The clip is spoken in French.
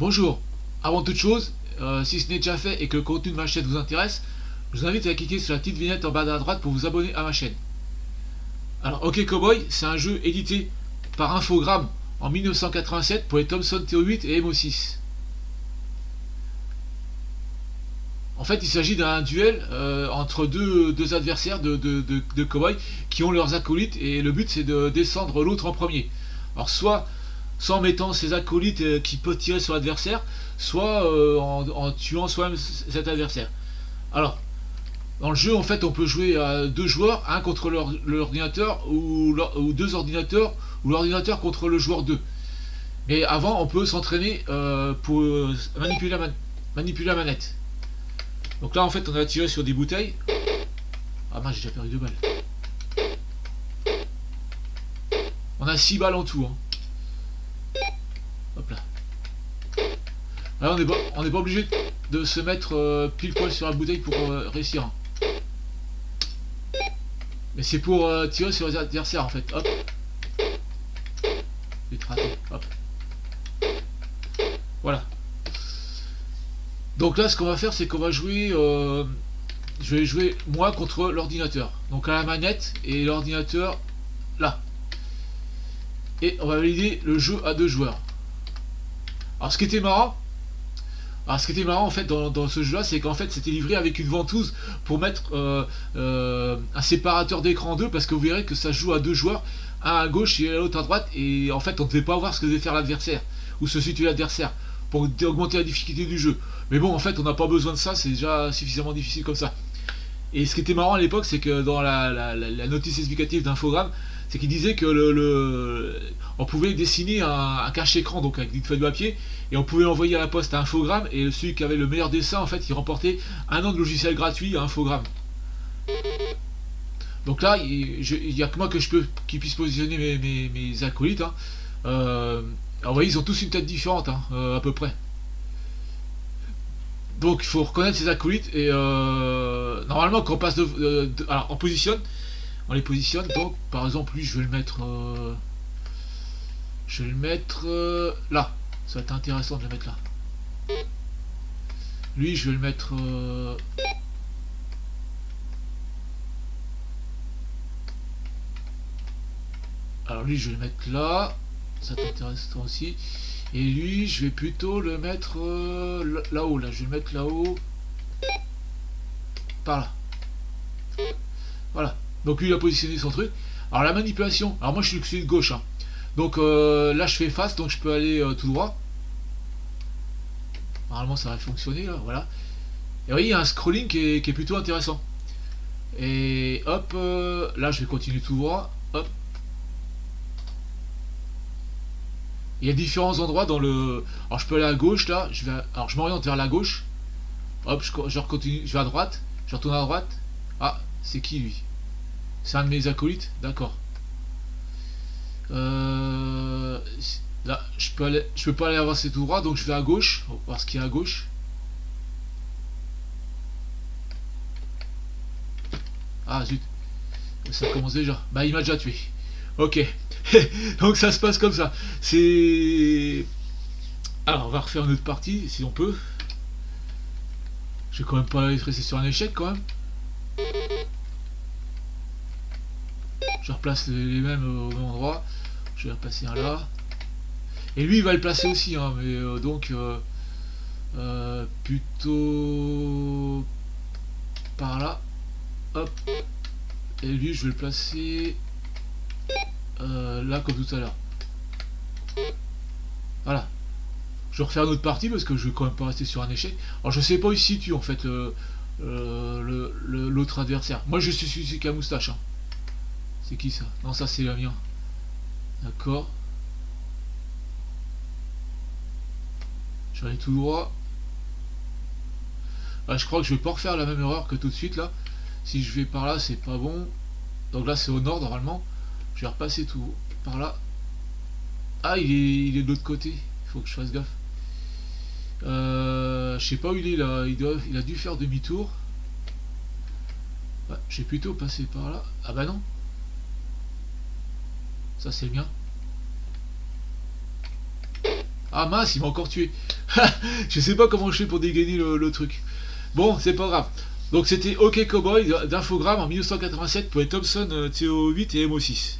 Bonjour, avant toute chose, si ce n'est déjà fait et que le contenu de ma chaîne vous intéresse, je vous invite à cliquer sur la petite vignette en bas à droite pour vous abonner à ma chaîne. Alors OK Cowboy, c'est un jeu édité par Infogrames en 1987 pour les Thomson TO8 et MO6. En fait, il s'agit d'un duel entre deux adversaires de cowboys qui ont leurs acolytes, et le but c'est de descendre l'autre en premier. Alors soit en mettant ses acolytes qui peuvent tirer sur l'adversaire, soit en tuant soi-même cet adversaire. Alors, dans le jeu, en fait, on peut jouer à deux joueurs, un contre l'ordinateur ou deux ordinateurs, ou l'ordinateur contre le joueur 2. Mais avant, on peut s'entraîner pour manipuler la manette. Donc là, en fait, on a tiré sur des bouteilles. Ah mince, j'ai déjà perdu 2 balles. On a 6 balles en tout, hein. Hop là. Alors on n'est pas obligé de se mettre pile poil sur la bouteille pour réussir. Mais c'est pour tirer sur les adversaires en fait. Hop. J'ai raté. Hop. Voilà. Donc là ce qu'on va faire c'est qu'on va jouer... je vais jouer moi contre l'ordinateur. Donc à la manette et l'ordinateur là. Et on va valider le jeu à deux joueurs. Alors ce qui était marrant en fait dans ce jeu là, c'est qu'en fait c'était livré avec une ventouse pour mettre un séparateur d'écran 2, parce que vous verrez que ça joue à deux joueurs, un à gauche et l'autre à droite, et en fait on ne devait pas voir ce que devait faire l'adversaire ou se situer l'adversaire pour augmenter la difficulté du jeu. Mais bon, en fait on n'a pas besoin de ça, c'est déjà suffisamment difficile comme ça. Et ce qui était marrant à l'époque, c'est que dans la notice explicative d'Infogrames, c'est qu'il disait que on pouvait dessiner un cache-écran, donc avec des feuilles de papier, et on pouvait envoyer à la poste à Infogrames, et celui qui avait le meilleur dessin, en fait, il remportait un an de logiciel gratuit à Infogrames. Donc là, il n'y a que moi qui puisse positionner mes acolytes, hein. Alors vous voyez, ils ont tous une tête différente, hein, à peu près. Donc il faut reconnaître ses acolytes, et normalement quand on passe alors on positionne, on les positionne, donc par exemple lui je vais le mettre là, ça va être intéressant de le mettre là. Lui je vais le mettre alors lui je vais le mettre là, ça t'intéresse toi aussi. Et lui, je vais plutôt le mettre là-haut. Là, je vais le mettre là-haut. Par là. Voilà. Donc lui, il a positionné son truc. Alors la manipulation. Alors moi, je suis le de gauche, hein. Donc là, je fais face. Donc je peux aller tout droit. Normalement, ça va fonctionner. Là, voilà. Et vous voyez, il y a un scrolling qui est plutôt intéressant. Et hop. Là, je vais continuer tout droit. Hop. Il y a différents endroits dans le... Alors je peux aller à gauche là, alors je m'oriente vers la gauche. Hop, je continue, je vais à droite, je retourne à droite. Ah, c'est qui lui? C'est un de mes acolytes, d'accord. Là, je peux pas aller avancer tout droit, donc je vais à gauche. On va voir ce qu'il y a à gauche. Ah zut, ça commence déjà. Bah il m'a déjà tué. Ok. Donc ça se passe comme ça. C'est... Alors on va refaire une autre partie si on peut. Je vais quand même pas rester sur un échec quand même. Je replace les mêmes au même endroit. Je vais repasser un là. Et lui il va le placer aussi, hein, mais donc plutôt par là. Hop. Et lui je vais le placer. Là comme tout à l'heure. Voilà. Je vais refaire une autre partie parce que je vais quand même pas rester sur un échec. Alors je sais pas où il se situe en fait l'autre adversaire. Moi je suis celui qui a moustache, hein. C'est qui ça? Non, ça c'est la mienne. D'accord. Je vais aller tout droit. Ah, je crois que je vais pas refaire la même erreur que tout de suite là. Si je vais par là c'est pas bon. Donc là c'est au nord normalement. Je vais repasser tout par là. Ah, il est de l'autre côté. Il faut que je fasse gaffe. Je sais pas où il est là. Il a dû faire demi-tour. Ouais, j'ai plutôt passé par là. Ah bah non. Ça c'est le mien. Ah mince, il m'a encore tué. Je sais pas comment je fais pour dégainer le truc. Bon, c'est pas grave. Donc c'était OK Cowboy d'Infogrames en 1987 pour les Thomson TO8 et MO6.